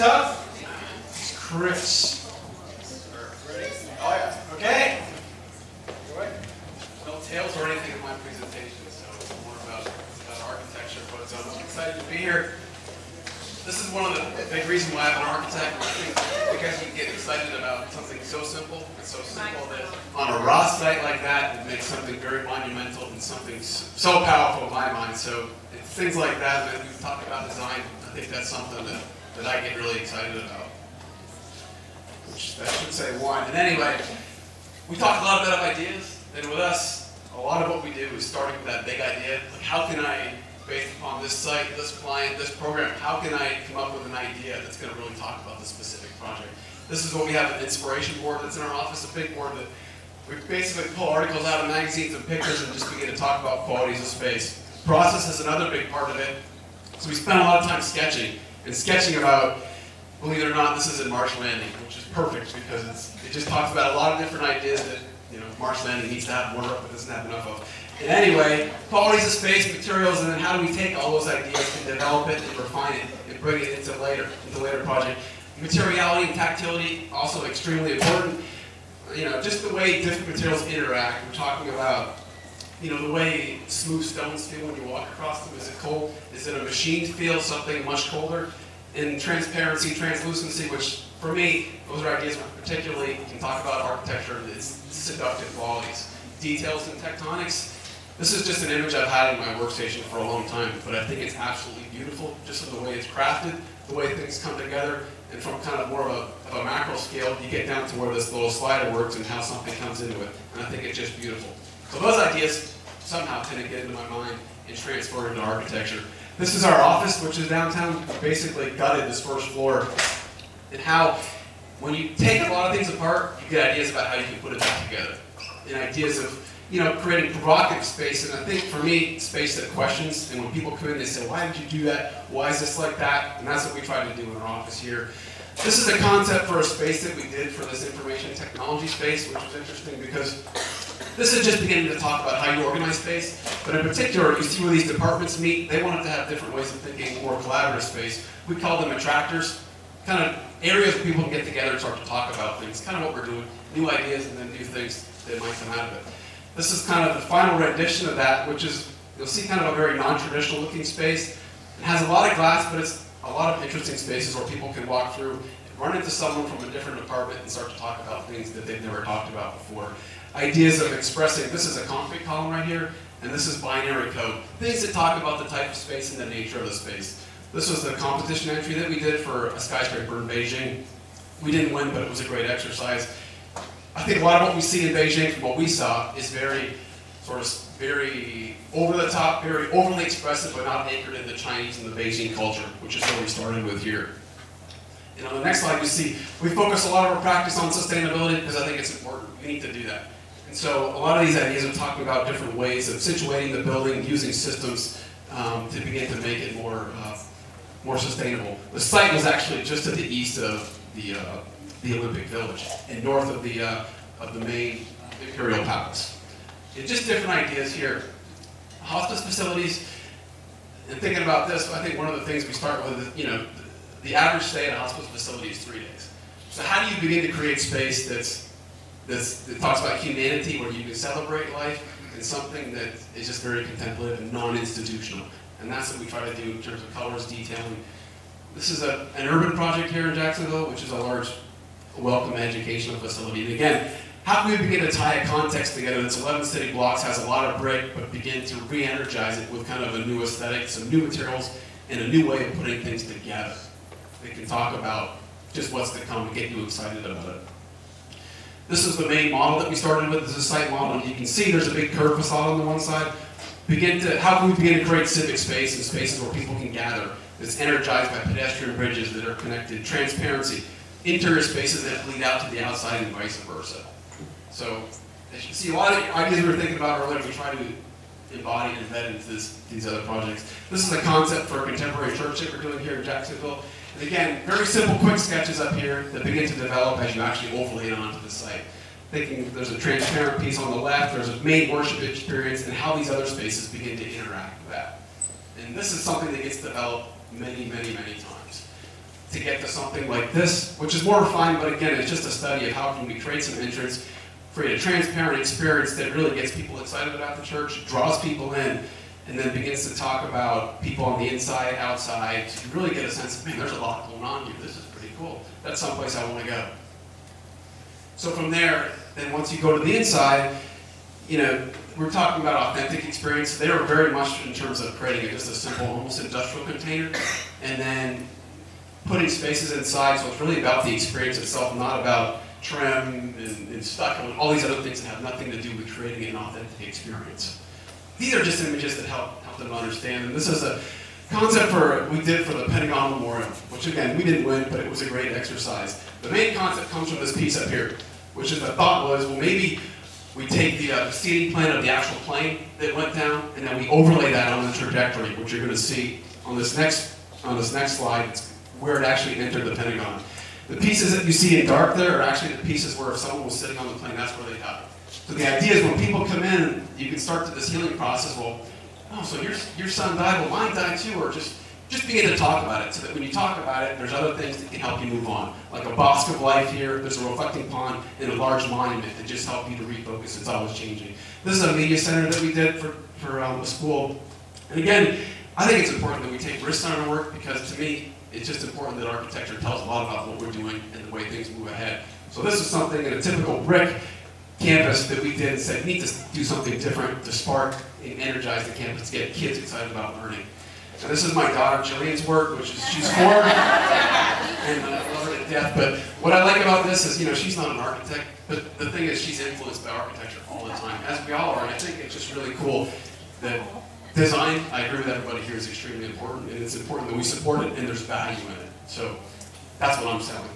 Next up is Chris. Ready? Oh yeah. Okay. No tales or anything in my presentation, so it's more about architecture, but I'm excited to be here. This is one of the big reasons why I'm an architect, because you get excited about something so simple. It's so simple that on a raw site like that, it makes something very monumental and something so powerful in my mind. So it's things like that that we've talked about design. I think that's something that I get really excited about. Which that should say one. And anyway, we talked a lot about ideas, and with us, a lot of what we do is starting with that big idea. Like, how can I, based upon this site, this client, this program, how can I come up with an idea that's going to really talk about this specific project? This is what we have, an inspiration board that's in our office, a big board that we basically pull articles out of magazines and pictures and just begin to talk about qualities of space. Process is another big part of it. So we spend a lot of time sketching, and sketching about, believe it or not, this is in Marsh Landing, which is perfect because it just talks about a lot of different ideas that, you know, Marsh Landing needs to have more of, but doesn't have enough of. And anyway, qualities of space, materials, and then how do we take all those ideas and develop it and refine it and bring it into later project. Materiality and tactility, also extremely important. You know, just the way different materials interact. We're talking about, you know, the way smooth stones feel when you walk across them. Is it cold? Is it a machine feel something much colder? And transparency, translucency, which for me, those are ideas particularly you can talk about architecture and its seductive qualities. Details and tectonics. This is just an image I've had in my workstation for a long time, but I think it's absolutely beautiful, just from the way it's crafted, the way things come together, and from kind of more of a macro scale, you get down to where this little slider works and how something comes into it, and I think it's just beautiful. So those ideas somehow tend to get into my mind and transfer into architecture. This is our office, which is downtown. We basically gutted this first floor, and how when you take a lot of things apart, you get ideas about how you can put it back together, and ideas of, you know, creating provocative space. And I think for me, space that questions, and when people come in, they say, why did you do that? Why is this like that? And that's what we try to do in our office here. This is a concept for a space that we did for this information technology space, which was interesting because this is just beginning to talk about how you organize space, but in particular, you see where these departments meet, they wanted to have different ways of thinking, more collaborative space. We call them attractors, kind of areas where people can get together and start to talk about things, kind of what we're doing, new ideas and then new things that might come out of it. This is kind of the final rendition of that, which is, you'll see kind of a very non-traditional looking space. It has a lot of glass, but it's a lot of interesting spaces where people can walk through and run into someone from a different department and start to talk about things that they've never talked about before. Ideas of expressing, this is a concrete column right here, and this is binary code. Things that talk about the type of space and the nature of the space. This was the competition entry that we did for a skyscraper in Beijing. We didn't win, but it was a great exercise. I think a lot of what we see in Beijing, from what we saw, is very over the top, very overly expressive, but not anchored in the Chinese and the Beijing culture, which is what we started with here. And on the next slide, you see we focus a lot of our practice on sustainability because I think it's important. We need to do that. And so a lot of these ideas are talking about different ways of situating the building, using systems to begin to make it more sustainable. The site was actually just to the east of the Olympic Village and north of the main Imperial Palace. And just different ideas here. Hospice facilities, and thinking about this, I think one of the things we start with is, you know, the average stay in a hospice facility is 3 days. So how do you begin to create space that talks about humanity, where you can celebrate life, and something that is just very contemplative and non-institutional? And that's what we try to do in terms of colors, detailing. This is an urban project here in Jacksonville, which is a large welcome educational facility. And again, how can we begin to tie a context together that's 11 city blocks, has a lot of brick, but begin to re-energize it with kind of a new aesthetic, some new materials, and a new way of putting things together? They can talk about just what's to come and get you excited about it. This is the main model that we started with. This is a site model, and you can see there's a big curved facade on the one side. How can we begin to create civic space and spaces where people can gather, that's energized by pedestrian bridges that are connected, transparency, interior spaces that lead out to the outside and vice versa. So as you see, a lot of ideas we were thinking about earlier, we try to embody and embed into these other projects. This is a concept for a contemporary church that we're doing here in Jacksonville. And again, very simple, quick sketches up here that begin to develop as you actually overlay it onto the site. Thinking there's a transparent piece on the left, there's a main worship experience, and how these other spaces begin to interact with that. And this is something that gets developed many, many, many times. to get to something like this, which is more refined, but again, it's just a study of how can we create some interest, create a transparent experience that really gets people excited about the church, draws people in, and then begins to talk about people on the inside, outside, so you really get a sense of, man, there's a lot going on here, this is pretty cool. That's someplace I want to go. So from there, then once you go to the inside, you know, we're talking about authentic experience. They are very much in terms of creating just a simple, almost industrial container, and then putting spaces inside, so it's really about the experience itself, not about trim and stucco and all these other things that have nothing to do with creating an authentic experience. These are just images that help them understand, and this is a concept we did for the Pentagon Memorial, which again, we didn't win, but it was a great exercise. The main concept comes from this piece up here, which is the thought was, well, maybe we take the seating plan of the actual plane that went down, and then we overlay that on the trajectory, which you're going to see on this next slide. It's where it actually entered the Pentagon. The pieces that you see in dark there are actually the pieces where if someone was sitting on the plane, that's where they died. So the idea is when people come in, you can start this healing process. Well, oh, so your son died, well, mine died too, or just begin to talk about it, so that when you talk about it, there's other things that can help you move on. Like a bosque of life here, there's a reflecting pond, and a large monument that just help you to refocus. It's always changing. This is a media center that we did for the school. And again, I think it's important that we take risks on our work, because to me, it's just important that architecture tells a lot about what we're doing and the way things move ahead. So this is something in a typical brick campus that we did and said, we need to do something different to spark and energize the campus to get kids excited about learning. Now, this is my daughter Jillian's work, which is, she's 4, and I love her to death, but what I like about this is, you know, she's not an architect, but the thing is she's influenced by architecture all the time, as we all are, and I think it's just really cool that design, I agree with everybody here, is extremely important, and it's important that we support it, and there's value in it. So that's what I'm selling.